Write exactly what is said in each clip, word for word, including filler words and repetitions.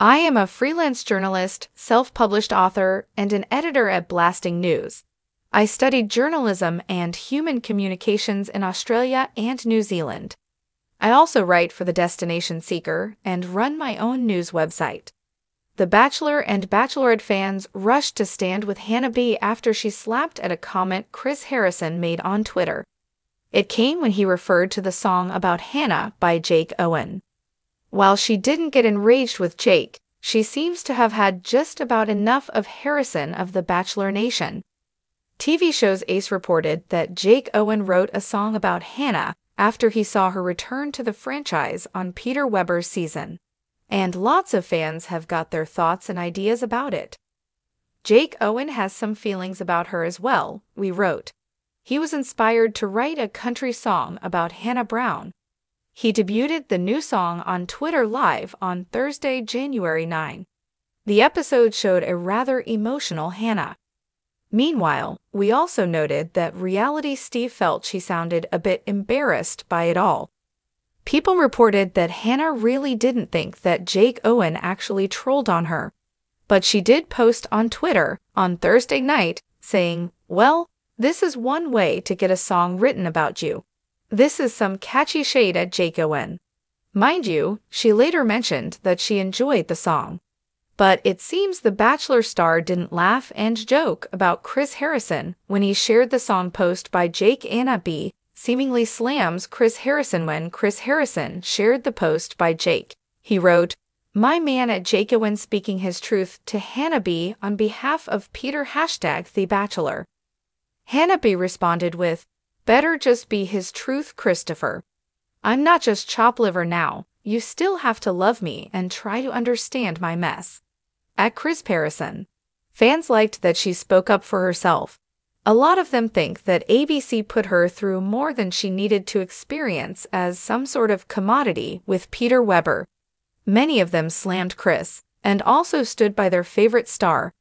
I am a freelance journalist, self-published author, and an editor at Blasting News. I studied journalism and human communications in Australia and New Zealand. I also write for The Destination Seeker and run my own news website. The Bachelor and Bachelorette fans rushed to stand with Hannah B after she slapped at a comment Chris Harrison made on Twitter. It came when he referred to the song about Hannah by Jake Owen. While she didn't get enraged with Jake, she seems to have had just about enough of Harrison of The Bachelor Nation. T V show's Ace reported that Jake Owen wrote a song about Hannah after he saw her return to the franchise on Peter Weber's season. And lots of fans have got their thoughts and ideas about it. Jake Owen has some feelings about her as well, we wrote. He was inspired to write a country song about Hannah Brown. He debuted the new song on Twitter Live on Thursday, January ninth. The episode showed a rather emotional Hannah. Meanwhile, we also noted that reality Steve felt she sounded a bit embarrassed by it all. People reported that Hannah really didn't think that Jake Owen actually trolled on her. But she did post on Twitter on Thursday night saying, "Well, this is one way to get a song written about you. This is some catchy shade at Jake Owen." Mind you, she later mentioned that she enjoyed the song. But it seems the Bachelor star didn't laugh and joke about Chris Harrison when he shared the song post by Jake. Hannah B seemingly slams Chris Harrison when Chris Harrison shared the post by Jake. He wrote, "My man at Jake Owen speaking his truth to Hannah B on behalf of Peter hashtag The Bachelor." Hannah B responded with, "Better just be his truth, Christopher. I'm not just chop liver now. You still have to love me and try to understand my mess." At Chris Harrison. Fans liked that she spoke up for herself. A lot of them think that A B C put her through more than she needed to experience as some sort of commodity with Peter Weber. Many of them slammed Chris and also stood by their favorite star.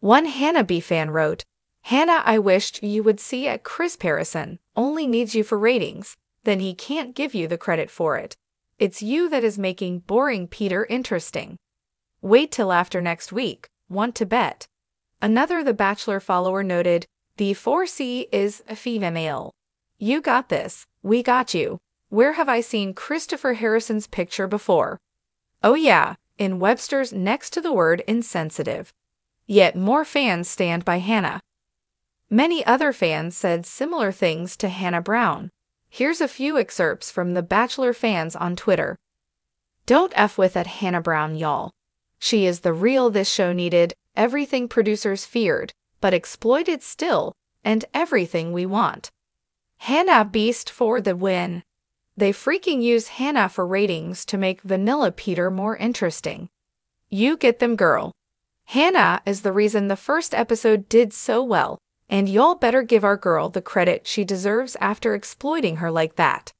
One Hannah B fan wrote, "Hannah, I wished you would see at Chris Harrison only needs you for ratings, then he can't give you the credit for it. It's you that is making boring Peter interesting. Wait till after next week, want to bet." Another The Bachelor follower noted, "The four C is a female. You got this, we got you. Where have I seen Christopher Harrison's picture before? Oh yeah, in Webster's next to the word insensitive." Yet more fans stand by Hannah. Many other fans said similar things to Hannah Brown. Here's a few excerpts from The Bachelor fans on Twitter. "Don't F with at Hannah Brown, y'all. She is the real this show needed, everything producers feared, but exploited still, and everything we want. Hannah Beast for the win. They freaking use Hannah for ratings to make Vanilla Peter more interesting. You get them, girl. Hannah is the reason the first episode did so well. And y'all better give our girl the credit she deserves after exploiting her like that."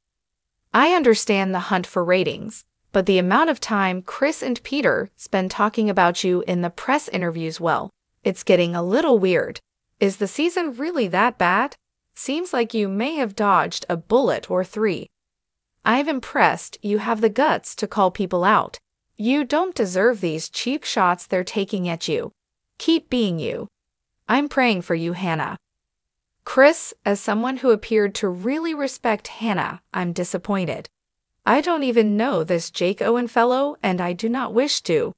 I understand the hunt for ratings, but the amount of time Chris and Peter spend talking about you in the press interviews, well, it's getting a little weird. Is the season really that bad? Seems like you may have dodged a bullet or three. I'm impressed you have the guts to call people out. You don't deserve these cheap shots they're taking at you. Keep being you. I'm praying for you, Hannah. Chris, as someone who appeared to really respect Hannah, I'm disappointed. I don't even know this Jake Owen fellow, and I do not wish to.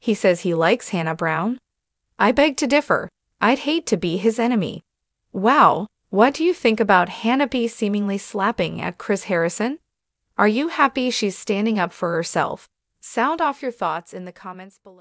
He says he likes Hannah Brown. I beg to differ. I'd hate to be his enemy. Wow, what do you think about Hannah B seemingly slapping at Chris Harrison? Are you happy she's standing up for herself? Sound off your thoughts in the comments below.